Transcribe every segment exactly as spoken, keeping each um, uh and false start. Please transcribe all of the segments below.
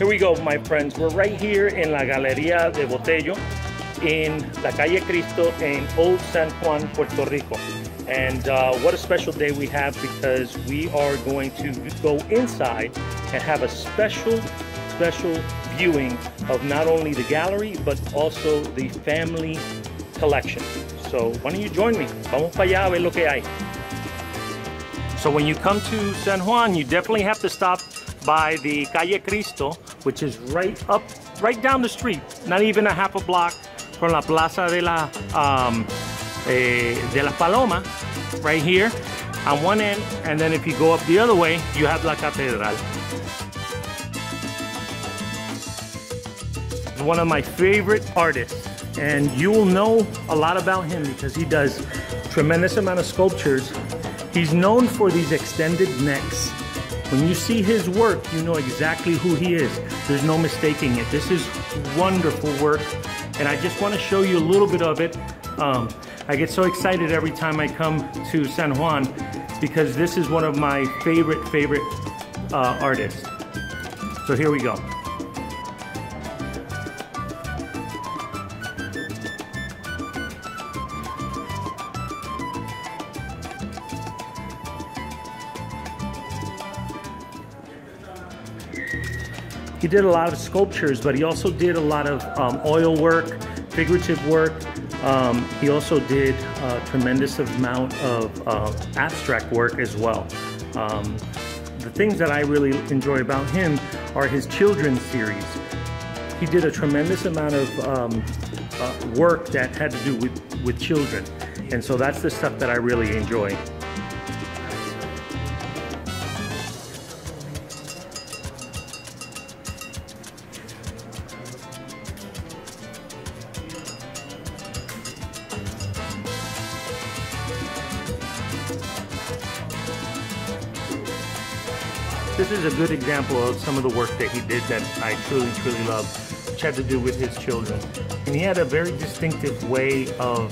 Here we go, my friends. We're right here in La Galeria de Botello in La Calle Cristo in Old San Juan, Puerto Rico. And uh, what a special day we have, because we are going to go inside and have a special, special viewing of not only the gallery, but also the family collection. So why don't you join me? Vamos para allá a ver lo que hay. So when you come to San Juan, you definitely have to stop by the Calle Cristo, which is right up, right down the street, not even a half a block from La Plaza de la, um, eh, de la Paloma, right here on one end, and then if you go up the other way, you have La Catedral. One of my favorite artists, and you will know a lot about him because he does tremendous amount of sculptures. He's known for these extended necks. When you see his work, you know exactly who he is. There's no mistaking it. This is wonderful work, and I just want to show you a little bit of it. Um, I get so excited every time I come to San Juan because this is one of my favorite, favorite uh, artists. So here we go. He did a lot of sculptures, but he also did a lot of um, oil work, figurative work. Um, he also did a tremendous amount of uh, abstract work as well. Um, the things that I really enjoy about him are his children's series. He did a tremendous amount of um, uh, work that had to do with, with children. And so that's the stuff that I really enjoy. This is a good example of some of the work that he did that I truly, truly love, which had to do with his children. And he had a very distinctive way of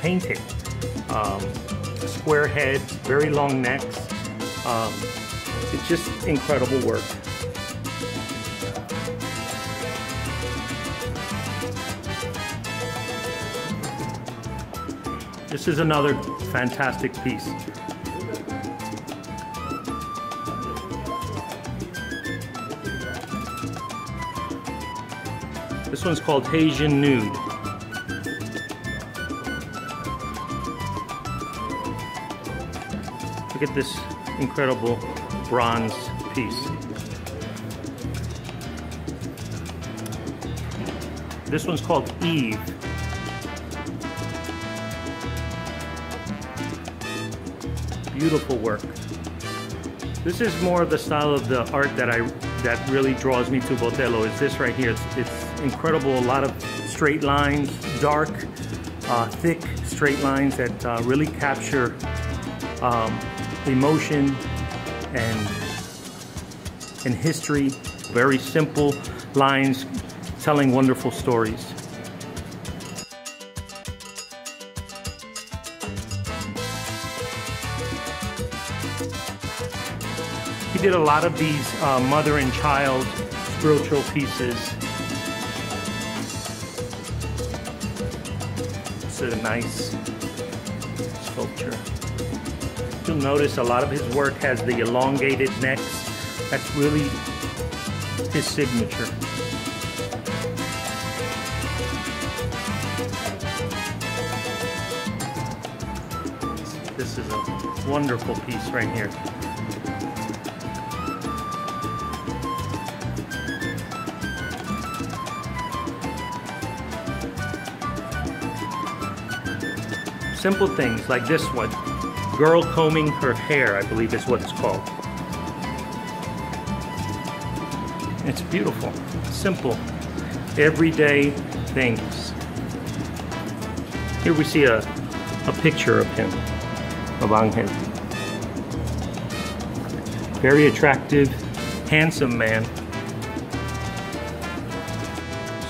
painting. Um, square heads, very long necks. Um, it's just incredible work. This is another fantastic piece. This one's called Haitian Nude. Look at this incredible bronze piece. This one's called Eve. Beautiful work. This is more of the style of the art that I that really draws me to Botello. Is this right here? It's, it's incredible. A lot of straight lines, dark, uh, thick straight lines that uh, really capture um, emotion and and history. Very simple lines telling wonderful stories. He did a lot of these uh, mother and child spiritual pieces. This is a nice sculpture. You'll notice a lot of his work has the elongated necks. That's really his signature. This is a wonderful piece right here. Simple things like this one, girl combing her hair, I believe is what it's called. It's beautiful, simple, everyday things. Here we see a, a picture of him, of Ángel. Very attractive, handsome man.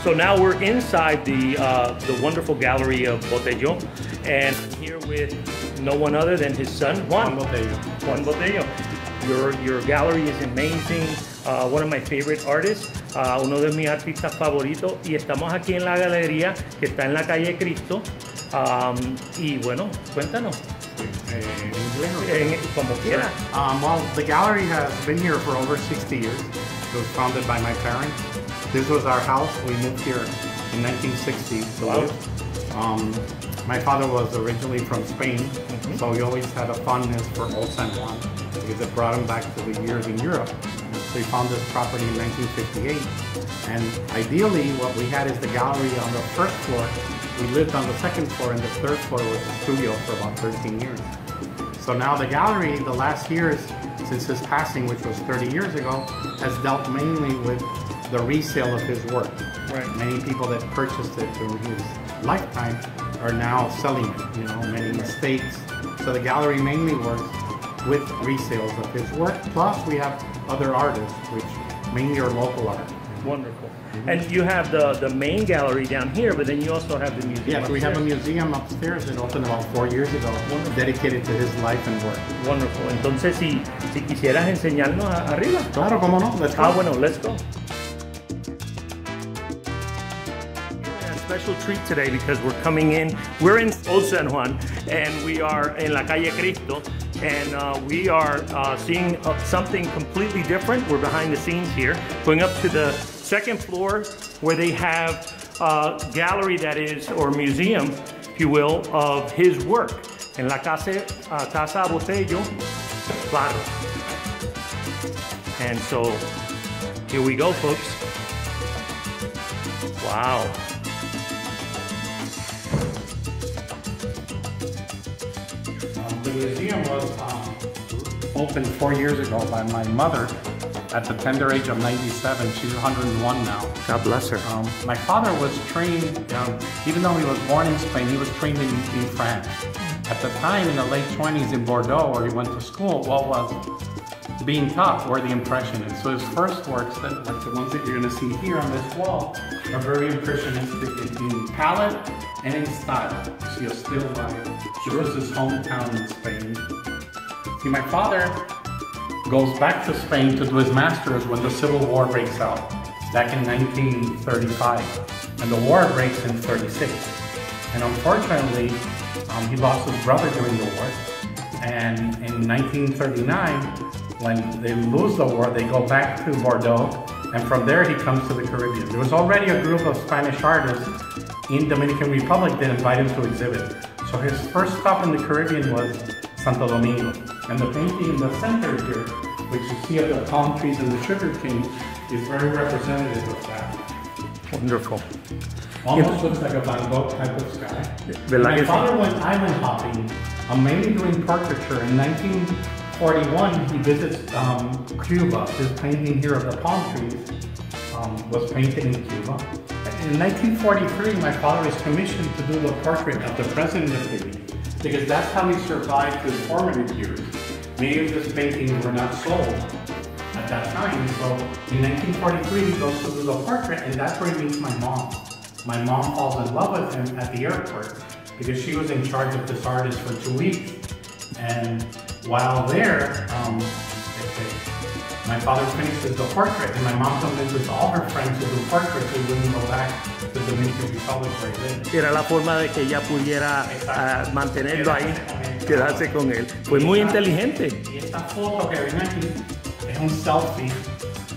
So now we're inside the, uh, the wonderful gallery of Botello, and I'm here with no one other than his son, Juan. Juan Botello. Juan Botello. Your, your gallery is amazing. Uh, one of my favorite artists, uh, uno de mis artistas favoritos. Y estamos aquí en la galería que está en la calle Cristo. Um, y bueno, cuéntanos. Um, well, the gallery has been here for over sixty years. It was founded by my parents. This was our house. We moved here in nineteen sixty. So wow. um, my father was originally from Spain, mm-hmm. so he always had a fondness for Old San Juan because it brought him back to the years in Europe. So he found this property in nineteen fifty-eight. And ideally, what we had is the gallery on the first floor. We lived on the second floor, and the third floor was the studio for about thirteen years. So now the gallery, the last years since his passing, which was thirty years ago, has dealt mainly with the resale of his work. Right. Many people that purchased it through his lifetime are now selling it, you know, many estates. So the gallery mainly works with resales of his work. Plus we have other artists, which mainly are local art. Wonderful. Mm-hmm. And you have the, the main gallery down here, but then you also have the museum. Yes, upstairs. We have a museum upstairs that opened about four years ago, dedicated to his life and work. Wonderful. Entonces, si, si quisieras enseñarnos a, arriba. Claro, cómo no. Let's go. Ah, bueno, let's go. Special treat today because we're coming in. We're in Old San Juan, and we are in La Calle Cristo, and uh, we are uh, seeing uh, something completely different. We're behind the scenes here, going up to the second floor where they have a gallery that is, or museum, if you will, of his work. En La Casa, uh, Casa Botello-Barros. And so, here we go, folks. Wow. The museum was um, opened four years ago by my mother at the tender age of ninety-seven. She's one hundred and one now. God bless her. Um, my father was trained, um, even though he was born in Spain, he was trained in, in France. At the time, in the late twenties, in Bordeaux, where he went to school, what was being taught were the Impressionists. So his first works, that, like the ones that you're going to see here on this wall, are very Impressionistic in palette and in style. She is still alive. She was his hometown in Spain. See, my father goes back to Spain to do his master's when the Civil War breaks out, back in nineteen thirty-five. And the war breaks in thirty-six. And unfortunately, um, he lost his brother during the war. And in nineteen thirty-nine, when they lose the war, they go back to Bordeaux. And from there, he comes to the Caribbean. There was already a group of Spanish artists in Dominican Republic that invited him to exhibit. So his first stop in the Caribbean was Santo Domingo. And the painting in the center here, which you see of the palm trees and the sugar cane, is very representative of that. Wonderful. Almost looks like a Van Gogh type of sky. My father went island hopping, uh, mainly doing portraiture. In nineteen forty-one, he visits um, Cuba. His painting here of the palm trees um, was painted in Cuba. In nineteen forty-three, my father is commissioned to do the portrait of the president of Haiti, because that's how he survived his formative years. Many of his paintings were not sold at that time, so in nineteen forty-three he goes to do the portrait, and that's where he meets my mom. My mom falls in love with him at the airport because she was in charge of this artist for two weeks, and while there, um, my father finishes the portrait, and my mom convinces all her friends to do portraits so they wouldn't go back to the Dominican Republic right then. Era la forma de que ella pudiera uh, mantenerlo ahí, quedarse con él. Fue muy inteligente. Y esta foto que ven aquí es un selfie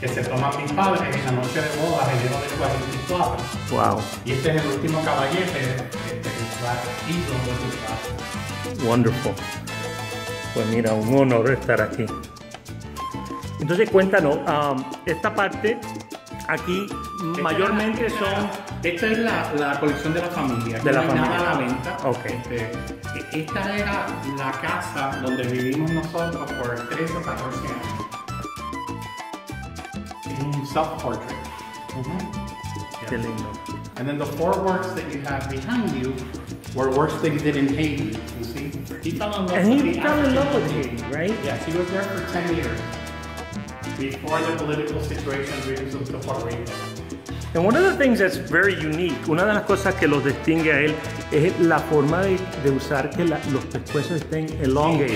que se toma mi padre en la noche de bodas en enero del cuarenta y cuatro. Wow. Y este es el último caballete que hizo en su casa. Wonderful. Pues mira, un honor estar aquí. Entonces cuéntanos, um, esta parte aquí esta mayormente la, son... Esta es la, la colección de la familia, de la no hay familia. Nada a la venta. Okay. Este, esta era la casa donde vivimos nosotros por trece o catorce años. Un self-portrait. Uh-huh. Qué lindo. And then the four works that you have behind you were works that he did in Haiti, you see? He fell in love with Haiti. And he fell in love with Haiti, right? Yes, he was there for ten years. Before the political situation brings him to Puerto Rico. And one of the things that's very unique, una de las cosas que los distingue a él es la forma de, de usar que la, los pescuezos estén elongados.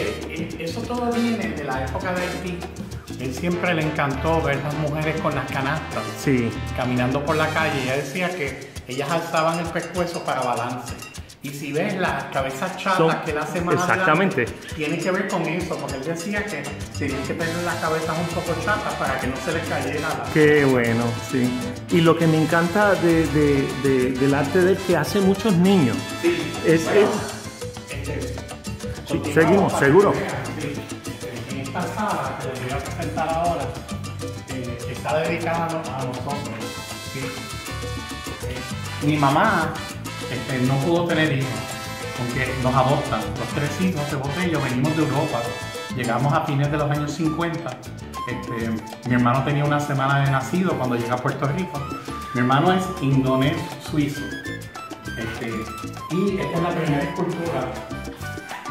Eso todo viene de la época de Haití. Él siempre le encantó ver las mujeres con las canastas, sí, caminando por la calle. Ella decía que ellas alzaban el pescuezo para balance. Y si ves las cabezas chatas Son, que él hace más exactamente. Largas, tiene que ver con eso, porque él decía que tenían que tener las cabezas un poco chatas para que no se les cayera la... Qué bueno, sí. Y lo que me encanta de, de, de, del arte de él, que hace muchos niños. Sí, es, bueno, es... Este, sí, seguimos, seguro. En esta sala que les voy a presentar ahora, eh, está dedicada a nosotros. ¿Sí? Eh, mi mamá... Este, no pudo tener hijos, porque nos adoptan. Los tres hijos de Botello venimos de Europa, llegamos a fines de los años cincuenta. Este, mi hermano tenía una semana de nacido cuando llega a Puerto Rico. Mi hermano es indonés suizo. Este, y esta es la primera escultura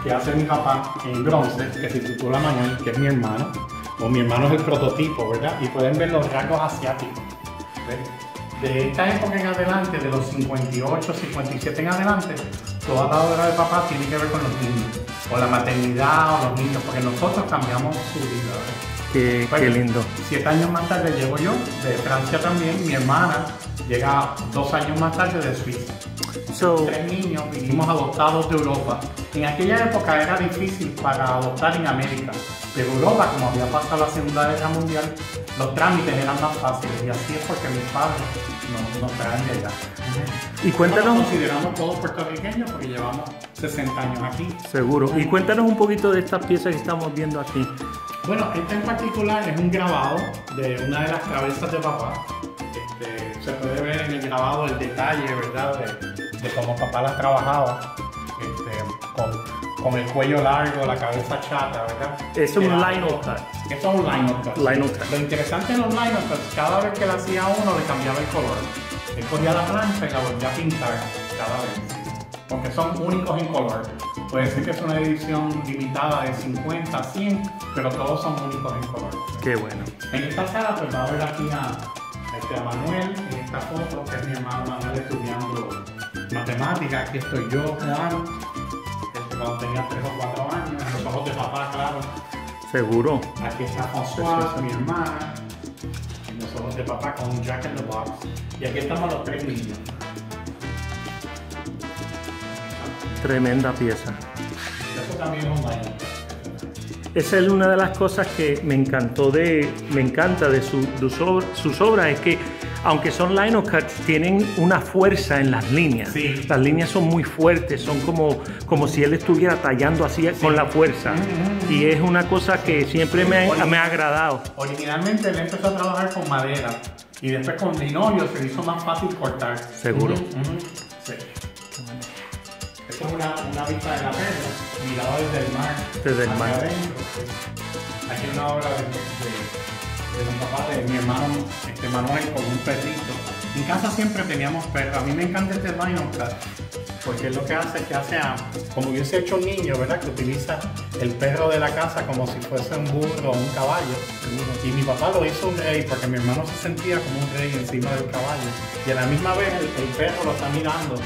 que hace mi papá en bronce, que se titula Manuel, que es mi hermano. O mi hermano es el prototipo, ¿verdad? Y pueden ver los rasgos asiáticos. ¿Ves? De esta época en adelante, de los cincuenta y ocho, cincuenta y siete en adelante, toda la obra de papá tiene que ver con los niños, o la maternidad, o los niños, porque nosotros cambiamos su vida. Qué, pues, qué lindo. Siete años más tarde llego yo, de Francia también, mi hermana llega dos años más tarde de Suiza. So, tres niños vinimos adoptados de Europa. En aquella época era difícil para adoptar en América, pero Europa, como había pasado la Segunda Guerra Mundial, los trámites eran más fáciles, y así es porque mis padres nos, nos traen de allá. Y cuéntanos... Nos consideramos todos puertorriqueños porque llevamos sesenta años aquí. Seguro. Y cuéntanos un poquito de estas piezas que estamos viendo aquí. Bueno, este en particular es un grabado de una de las cabezas de papá. Este, se puede ver en el grabado el detalle, ¿verdad?, de, de cómo papá las trabajaba. Este, con... con el cuello largo, la cabeza chata, ¿verdad? Es un line-up cut. Es un line-up cut. Line cut. Lo interesante de los line-up cuts, cada vez que le hacía uno le cambiaba el color. Él cogía la plancha y la volvía a pintar cada vez, porque son únicos en color. Puede ser que es una edición limitada de cincuenta a cien, pero todos son únicos en color. Qué bueno. En esta sala pues va a ver aquí a, este, a Manuel, en esta foto, que es mi hermano Manuel estudiando matemáticas. Aquí estoy yo, Juan, cuando tenía tres o cuatro años, los ojos de papá, claro. Seguro. Aquí está François, mi hermana, en los ojos de papá con un Jack in the Box. Y aquí estamos los tres niños. Tremenda pieza. Eso también es un baile. Esa es una de las cosas que me encantó de, me encanta de, su, de su, sus obras, es que aunque son line-up cuts, tienen una fuerza en las líneas. Sí. Las líneas son muy fuertes, son como, como si él estuviera tallando así, sí, con la fuerza. Mm-hmm. Y es una cosa que siempre me ha, me ha agradado. Originalmente él empezó a trabajar con madera y después con linoleo se hizo más fácil cortar. Seguro. Mm-hmm. Sí. Esta es una, una vista de la perla, mirada desde el mar. Desde el mar. Adentro. Aquí hay una obra de... de de los papás de mi hermano este Manuel con un perrito. En casa siempre teníamos perros. A mí me encanta este line-up cut porque es lo que hace, que hace a, como hubiese hecho un niño, ¿verdad?, que utiliza el perro de la casa como si fuese un burro o un caballo. Y mi papá lo hizo un rey porque mi hermano se sentía como un rey encima del caballo. Y a la misma vez el, el perro lo está mirando,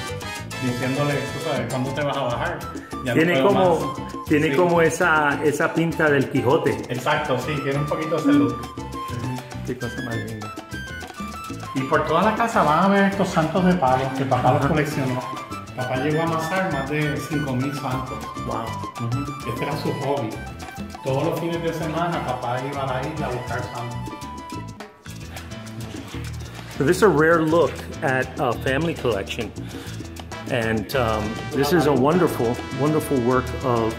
diciéndole, tú sabes, ¿cuándo te vas a bajar? Ya tiene no como, tiene sí. como esa, esa pinta del Quijote. Exacto, sí, tiene un poquito ese look. Qué cosa más linda. Y por toda la casa van a ver estos santos de palos que papá los coleccionó. Papá llegó a amasar más de cinco mil santos. Wow. Uh-huh. Este era su hobby. Todos los fines de semana papá iba a la isla a buscar santos. So this is a rare look at a family collection. And um, this is a wonderful, wonderful work of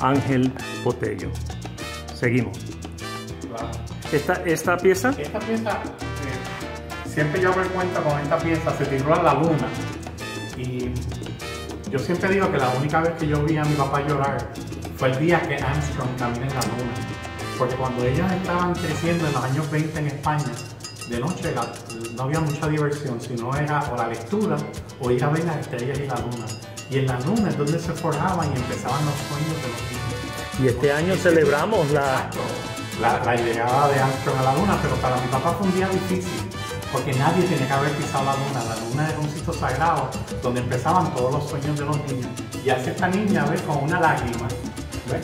Ángel Botello. Seguimos. Wow. Esta, esta pieza, esta pieza eh, siempre yo me cuento con esta pieza, se titula La Luna, y yo siempre digo que la única vez que yo vi a mi papá llorar fue el día que Armstrong camina en la luna, porque cuando ellos estaban creciendo en los años veinte en España, de noche la, no había mucha diversión, sino era o la lectura o ir a ver las estrellas y la luna, y en la luna es donde se forjaban y empezaban los sueños de los niños. Y este año este celebramos la... la, la llegada de Armstrong a la luna, pero para mi papá fue un día difícil, porque nadie tenía que haber pisado la luna. La luna era un sitio sagrado donde empezaban todos los sueños de los niños. Y hace esta niña, ¿ves?, con una lágrima, ¿ves?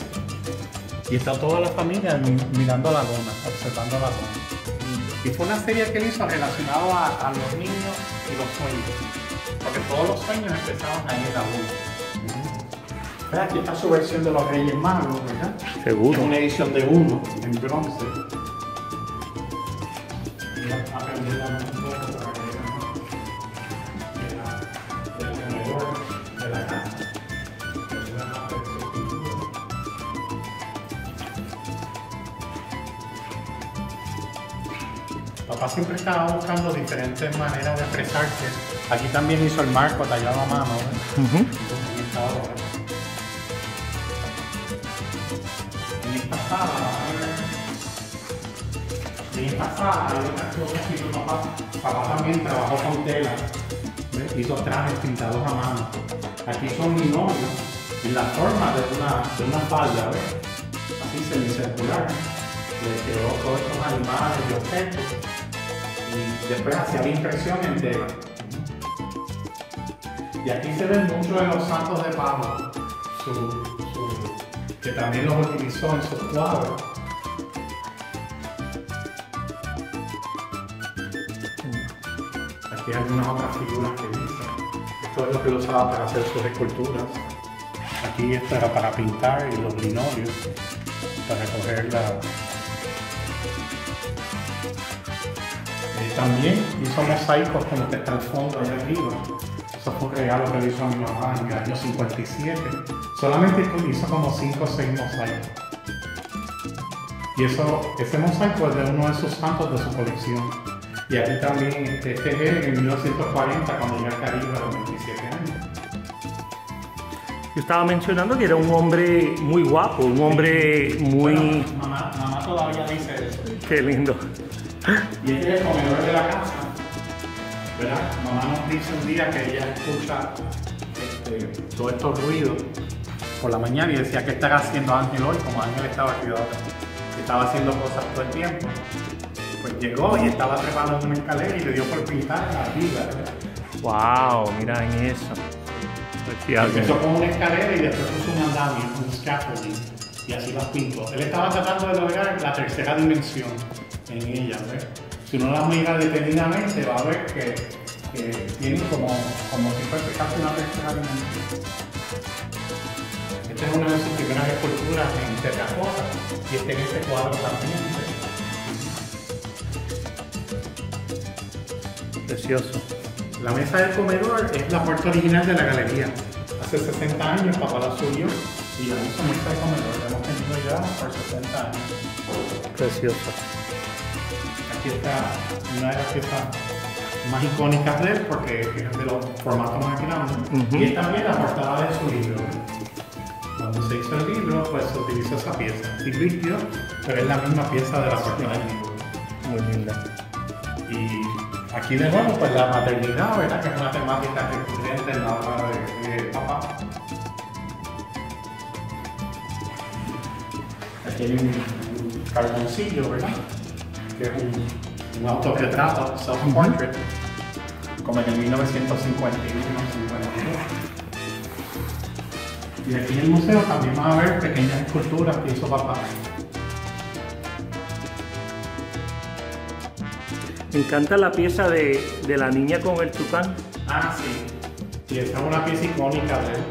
Y está toda la familia mirando la luna, observando la luna. Y fue una serie que él hizo relacionada a, a los niños y los sueños, porque todos los sueños empezaban ahí en la luna. ¿Ves? Aquí está su versión de los Reyes Magos, ¿verdad? Seguro. Es una edición de uno, en bronce. Papá siempre estaba buscando diferentes maneras de expresarse. Aquí también hizo el marco tallado a mano. Uh -huh. En esta sala, en esta sala hay otras cosas que hizo papá. Papá también trabajó con tela. ¿Ves? Hizo trajes pintados a mano. Aquí son minolos en la forma de una, de una falda, ¿ves? Así semicircular. Le quedó todos estos animales y objetos. Y después hacía la impresión en tela. Y aquí se ven muchos de los santos de Pablo, su, su, que también los utilizó en sus cuadros. Aquí hay algunas otras figuras que hizo. Esto es lo que él usaba para hacer sus esculturas. Aquí esto era para pintar y los linoleos, para coger la... También hizo mosaicos como que está al fondo allá arriba. Eso fue un regalo que le hizo a mi mamá en el año cincuenta y siete. Solamente hizo como cinco o seis mosaicos. Y eso, ese mosaico es de uno de sus santos de su colección. Y aquí también, este es en mil novecientos cuarenta, cuando llegó al Caribe a los veintisiete años. Yo estaba mencionando que era un hombre muy guapo, un hombre muy... Bueno, mamá, mamá todavía dice eso. Qué lindo. Y este es el comedor de la casa, ¿verdad? Mamá nos dice un día que ella escucha este, todos estos ruidos por la mañana y decía, ¿qué estará haciendo Ángel hoy? Como Ángel estaba cuidado, estaba haciendo cosas todo el tiempo. Pues llegó y estaba trepando una escalera y le dio por pintar arriba, ¿verdad? ¡Wow! Mira en eso. Empezó con una escalera y después puso un andamio, un scaffolding, y así las pintó. Él estaba tratando de lograr la tercera dimensión en ella, ¿ves? Si uno las mira detenidamente va a ver que, que tienen como, como si fuese casi una tercera dimensión. Esta es una de sus primeras esculturas en terracota y está en este cuadro también, ¿ves? Precioso. La mesa del comedor es la puerta original de la galería. Hace sesenta años papá la subió y la hizo mesa del comedor. La hemos tenido ya por sesenta años. Precioso. Aquí está una de las piezas más icónicas de él, porque es de los formatos más grandes. Uh-huh. Y es también la portada de su libro. Cuando se hizo el libro, pues se utilizó esa pieza. Silvio, pero es la misma pieza de la portada del libro. Muy linda. Y aquí de nuevo, pues la maternidad, ¿verdad?, que es una temática recurrente en la obra de, de papá. Aquí hay un, un carboncillo, ¿verdad?, que es un, un autorretrato, self-portrait, como en el mil novecientos cincuenta y uno, mil novecientos cincuenta y dos. Y aquí en el museo también vas a ver pequeñas esculturas que hizo papá. Me encanta la pieza de, de la niña con el tucán. Ah, sí. Y esta es una pieza icónica de él.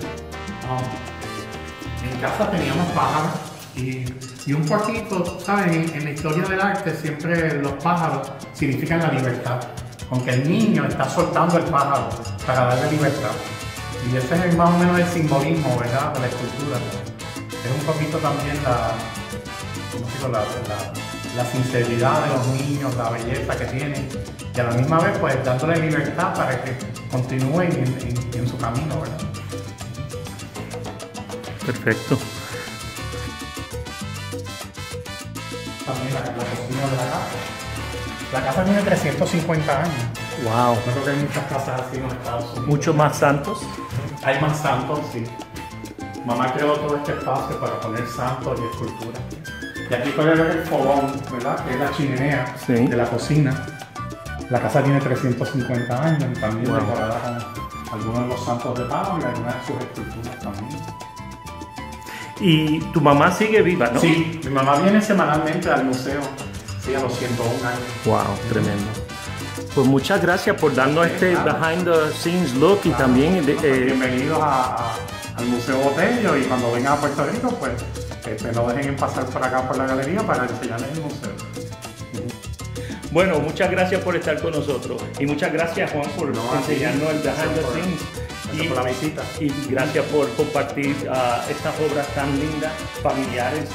Oh. En casa teníamos pájaros y... Y un poquito, ¿sabes? En la historia del arte siempre los pájaros significan la libertad. Aunque el niño está soltando el pájaro para darle libertad. Y ese es más o menos el simbolismo, ¿verdad?, de la escultura. Es un poquito también la, ¿cómo digo? La, la, la sinceridad de los niños, la belleza que tienen. Y a la misma vez, pues, dándole libertad para que continúen en, en, en su camino, ¿verdad? Perfecto. También la, la cocina de la casa. La casa tiene trescientos cincuenta años. Wow. No creo que hay muchas casas así en los Estados Unidos. ¿Muchos más santos? Hay más santos, sí. Mamá creó todo este espacio para poner santos y esculturas. Y aquí puede ver el fogón, ¿verdad?, que es la chimenea, sí, de la cocina. La casa tiene trescientos cincuenta años, también wow. decoradas algunos de los santos de Pablo y algunas de sus esculturas también. ¿Y tu mamá sigue viva, no? Sí, mi mamá viene semanalmente al museo, sí, a los ciento uno años. Wow, sí. Tremendo. Pues muchas gracias por darnos sí, este claro. behind the scenes look claro. y también... De, eh, bienvenidos a, a, al Museo Botello, y cuando vengan a Puerto Rico, pues este, no dejen pasar por acá por la galería para enseñarles el museo. Bueno, muchas gracias por estar con nosotros y muchas gracias, Juan, por no, enseñarnos el behind the scenes. Gracias y, por la visita. Y gracias por compartir uh, estas obras tan lindas, familiares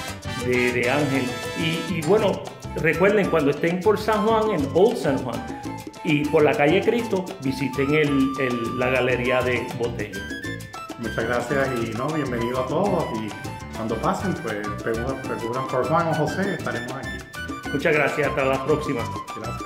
de, de Ángel. Y, y bueno, recuerden, cuando estén por San Juan, en Old San Juan y por la calle Cristo, visiten el, el, la Galería de Botello. Muchas gracias y no, bienvenido a todos. Y cuando pasen, pues preguntan por Juan o José, estaremos aquí. Muchas gracias, hasta la próxima. Gracias.